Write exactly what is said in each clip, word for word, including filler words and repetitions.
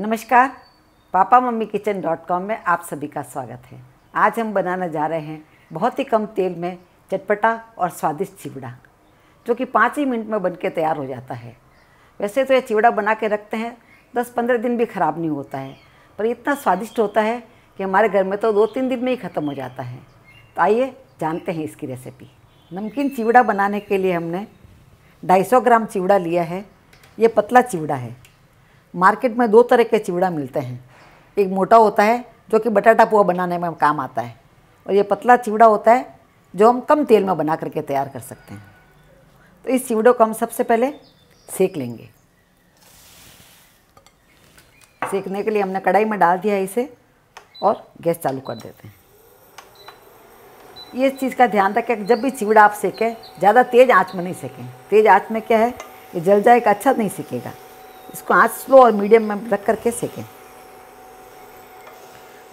नमस्कार, papa mummy kitchen dot com में आप सभी का स्वागत है। आज हम बनाने जा रहे हैं बहुत ही कम तेल में चटपटा और स्वादिष्ट चिवड़ा, जो कि पाँच ही मिनट में बनके तैयार हो जाता है। वैसे तो ये चिवड़ा बना के रखते हैं, दस पंद्रह दिन भी ख़राब नहीं होता है, पर इतना स्वादिष्ट होता है कि हमारे घर में तो दो तीन दिन में ही ख़त्म हो जाता है। तो आइए जानते हैं इसकी रेसिपी। नमकीन चिवड़ा बनाने के लिए हमने ढाई सौ ग्राम चिवड़ा लिया है। ये पतला चिवड़ा है। मार्केट में दो तरह के चिवड़ा मिलते हैं, एक मोटा होता है जो कि बटाटा पोहा बनाने में काम आता है, और ये पतला चिवड़ा होता है जो हम कम तेल में बना करके तैयार कर सकते हैं। तो इस चिवड़े को हम सबसे पहले सेक लेंगे। सेकने के लिए हमने कढ़ाई में डाल दिया है इसे, और गैस चालू कर देते हैं। ये चीज़ का ध्यान रखें कि जब भी चिवड़ा आप सेकें, ज़्यादा तेज़ आँच में नहीं सेकें। तेज़ आँच में क्या है, ये जल जाएगा, अच्छा नहीं सेकेगा। इसको आँच स्लो और मीडियम में रख करके सेकें।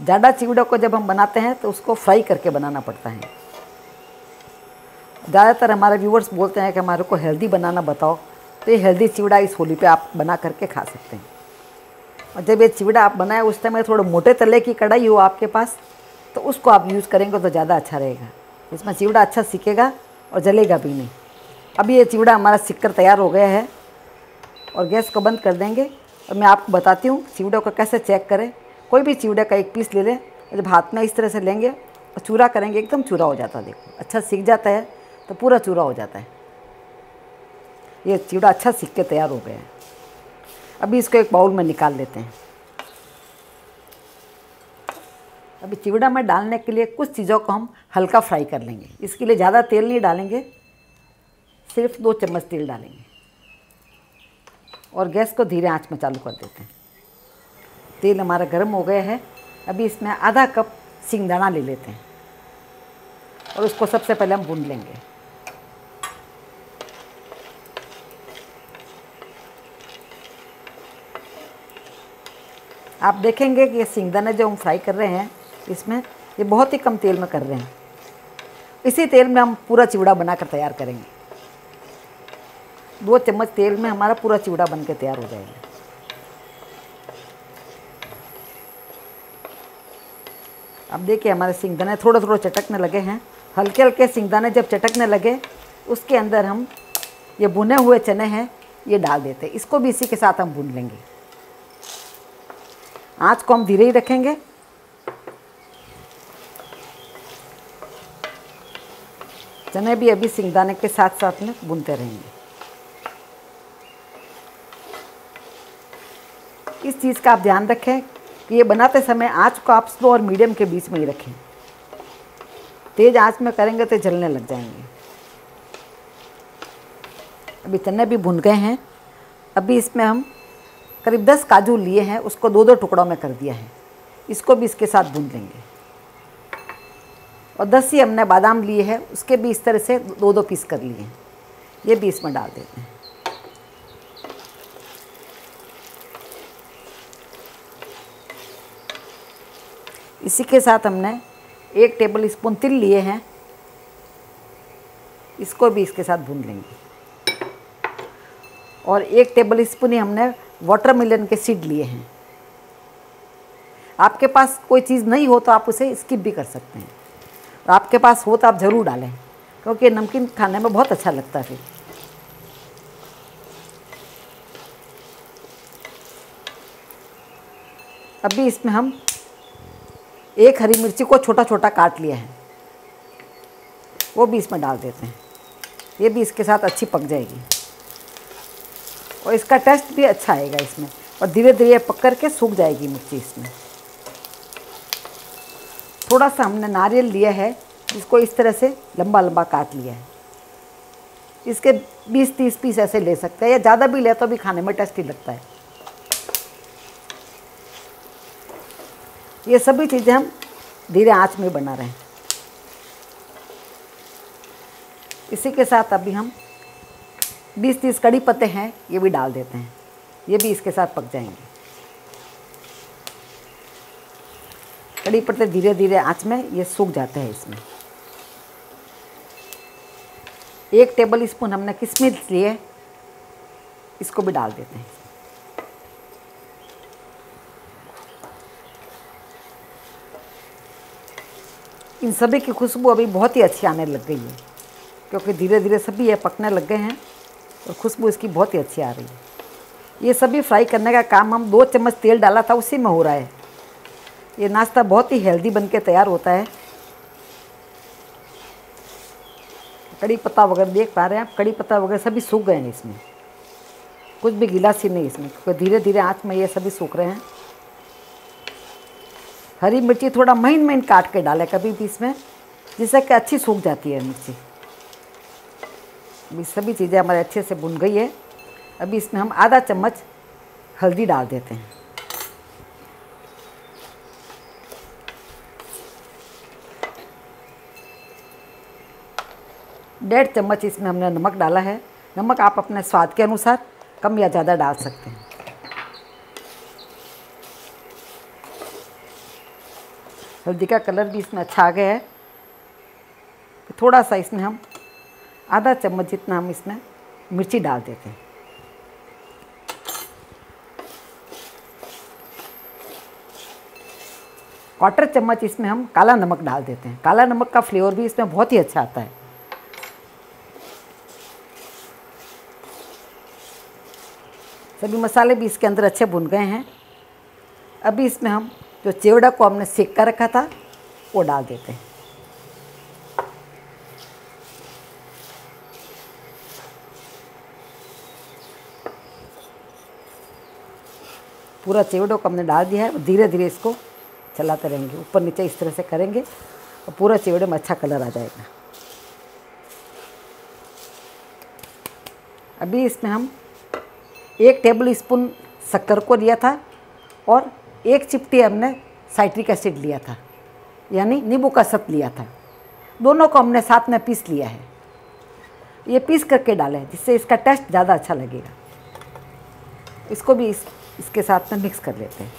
ज़्यादा चिवड़ा को जब हम बनाते हैं तो उसको फ्राई करके बनाना पड़ता है। ज़्यादातर हमारे व्यूवर्स बोलते हैं कि हमारे को हेल्दी बनाना बताओ, तो ये हेल्दी चिवड़ा इस होली पे आप बना करके खा सकते हैं। और जब ये चिवड़ा आप बनाए उस टाइम थोड़े मोटे तले की कढ़ाई हो आपके पास, तो उसको आप यूज़ करेंगे तो ज़्यादा अच्छा रहेगा। इसमें चिवड़ा अच्छा सिकेगा और जलेगा भी नहीं। अभी ये चिवड़ा हमारा सिक कर तैयार हो गया है, और गैस को बंद कर देंगे। और मैं आपको बताती हूँ चिवड़े को कैसे चेक करें। कोई भी चिवड़े का एक पीस ले लें, जब हाथ में इस तरह से लेंगे और चूरा करेंगे, एकदम चूरा हो जाता है। देखो, अच्छा सिक जाता है तो पूरा चूरा हो जाता है। ये चिवड़ा अच्छा सिक के तैयार हो गया है। अभी इसको एक बाउल में निकाल लेते हैं। अभी चिवड़ा में डालने के लिए कुछ चीज़ों को हम हल्का फ्राई कर लेंगे। इसके लिए ज़्यादा तेल नहीं डालेंगे, सिर्फ दो चम्मच तेल डालेंगे, और गैस को धीरे आंच में चालू कर देते हैं। तेल हमारा गर्म हो गया है। अभी इसमें आधा कप सिंगदाना ले लेते हैं, और उसको सबसे पहले हम भून लेंगे। आप देखेंगे कि ये सिंगदाना जो हम फ्राई कर रहे हैं, इसमें ये बहुत ही कम तेल में कर रहे हैं। इसी तेल में हम पूरा चिवड़ा बनाकर तैयार करेंगे। दो चम्मच तेल में हमारा पूरा चिवड़ा बनके तैयार हो जाएगा। अब देखिए हमारे सिंगदाने थोड़े थोड़े चटकने लगे हैं। हल्के हल्के सिंगदाने जब चटकने लगे, उसके अंदर हम ये भुने हुए चने हैं, ये डाल देते हैं। इसको भी इसी के साथ हम भून लेंगे। आँच को हम धीरे ही रखेंगे। चने भी अभी सिंगदाने के साथ साथ में भूनते रहेंगे। इस चीज़ का आप ध्यान रखें कि ये बनाते समय आँच को आप स्लो और मीडियम के बीच में ही रखें। तेज़ आँच में करेंगे तो जलने लग जाएंगे। अभी चने भी भुन गए हैं। अभी इसमें हम करीब दस काजू लिए हैं, उसको दो दो टुकड़ों में कर दिया है। इसको भी इसके साथ भून लेंगे। और दस ही हमने बादाम लिए हैं, उसके भी इस तरह से दो दो पीस कर लिए हैं, ये भी इसमें डाल देते हैं। इसी के साथ हमने एक टेबल स्पून तिल लिए हैं, इसको भी इसके साथ भून लेंगे। और एक टेबल स्पून ही हमने वाटरमेलन के सीड लिए हैं। आपके पास कोई चीज़ नहीं हो तो आप उसे स्किप भी कर सकते हैं, और आपके पास हो तो आप ज़रूर डालें, क्योंकि नमकीन खाने में बहुत अच्छा लगता है। अभी इसमें हम एक हरी मिर्ची को छोटा छोटा काट लिया है, वो भी इसमें डाल देते हैं। ये भी इसके साथ अच्छी पक जाएगी, और इसका टेस्ट भी अच्छा आएगा इसमें। और धीरे धीरे पक कर के सूख जाएगी मिर्ची। इसमें थोड़ा सा हमने नारियल लिया है, इसको इस तरह से लंबा लंबा काट लिया है। इसके बीस तीस पीस ऐसे ले सकते हैं, या ज़्यादा भी ले तो भी खाने में टेस्टी लगता है। ये सभी चीज़ें हम धीरे आंच में बना रहे हैं। इसी के साथ अभी हम बीस तीस कड़ी पत्ते हैं, ये भी डाल देते हैं। ये भी इसके साथ पक जाएंगे। कड़ी पत्ते धीरे धीरे आंच में ये सूख जाते हैं। इसमें एक टेबल स्पून हमने किशमिश लिए, इसको भी डाल देते हैं। इन सभी की खुशबू अभी बहुत ही अच्छी आने लग गई है, क्योंकि धीरे धीरे सभी ये पकने लग गए हैं और खुशबू इसकी बहुत ही अच्छी आ रही है। ये सभी फ्राई करने का काम हम दो चम्मच तेल डाला था उसी में हो रहा है। ये नाश्ता बहुत ही हेल्दी बनके तैयार होता है। कड़ी पत्ता वगैरह देख पा रहे हैं आप, कड़ी पत्ता वगैरह सभी सूख गए हैं, इसमें कुछ भी गीला सी नहीं इसमें, क्योंकि धीरे धीरे आँच में ये सभी सूख रहे हैं। हरी मिर्ची थोड़ा महीन महीन काट के डालें कभी भी इसमें, जिससे कि अच्छी सूख जाती है मिर्ची। अभी सभी चीज़ें हमारे अच्छे से भुन गई है। अभी इसमें हम आधा चम्मच हल्दी डाल देते हैं। डेढ़ चम्मच इसमें हमने नमक डाला है। नमक आप अपने स्वाद के अनुसार कम या ज़्यादा डाल सकते हैं। हल्दी का कलर भी इसमें अच्छा आ गया है। थोड़ा सा इसमें हम आधा चम्मच जितना हम इसमें मिर्ची डाल देते हैं। क्वार्टर चम्मच इसमें हम काला नमक डाल देते हैं। काला नमक का फ्लेवर भी इसमें बहुत ही अच्छा आता है। सभी मसाले भी इसके अंदर अच्छे भुन गए हैं। अभी इसमें हम जो चिवड़ा को हमने सेक कर रखा था वो डाल देते हैं। पूरा चिवड़ा को हमने डाल दिया है। धीरे धीरे इसको चलाते रहेंगे, ऊपर नीचे इस तरह से करेंगे और पूरा चिवड़े में अच्छा कलर आ जाएगा। अभी इसमें हम एक टेबल स्पून शक्कर को लिया था और एक चिपटी हमने साइट्रिक एसिड लिया था, यानी नींबू का सत लिया था। दोनों को हमने साथ में पीस लिया है। ये पीस करके डाले जिससे इसका टेस्ट ज़्यादा अच्छा लगेगा। इसको भी इस, इसके साथ में मिक्स कर लेते हैं।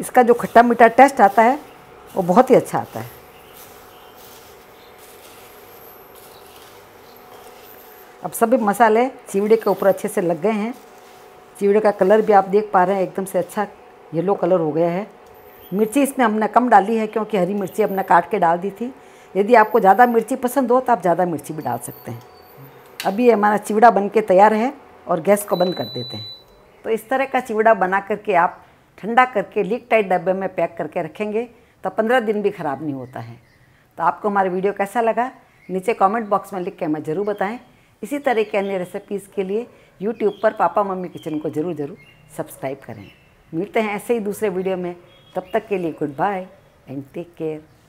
इसका जो खट्टा मीठा टेस्ट आता है वो बहुत ही अच्छा आता है। अब सभी मसाले चिवड़े के ऊपर अच्छे से लग गए हैं। चिवड़े का कलर भी आप देख पा रहे हैं, एकदम से अच्छा येलो कलर हो गया है। मिर्ची इसमें हमने कम डाली है क्योंकि हरी मिर्ची हमने काट के डाल दी थी। यदि आपको ज़्यादा मिर्ची पसंद हो तो आप ज़्यादा मिर्ची भी डाल सकते हैं। अभी हमारा चिवड़ा बन के तैयार है और गैस को बंद कर देते हैं। तो इस तरह का चिवड़ा बना करके आप ठंडा करके लीक टाइट डब्बे में पैक करके रखेंगे तो पंद्रह दिन भी ख़राब नहीं होता है। तो आपको हमारा वीडियो कैसा लगा नीचे कॉमेंट बॉक्स में लिख के हमें ज़रूर बताएँ। इसी तरह के अन्य रेसिपीज़ के लिए यूट्यूब पर पापा मम्मी किचन को ज़रूर ज़रूर सब्सक्राइब करें। मिलते हैं ऐसे ही दूसरे वीडियो में, तब तक के लिए goodbye and take care.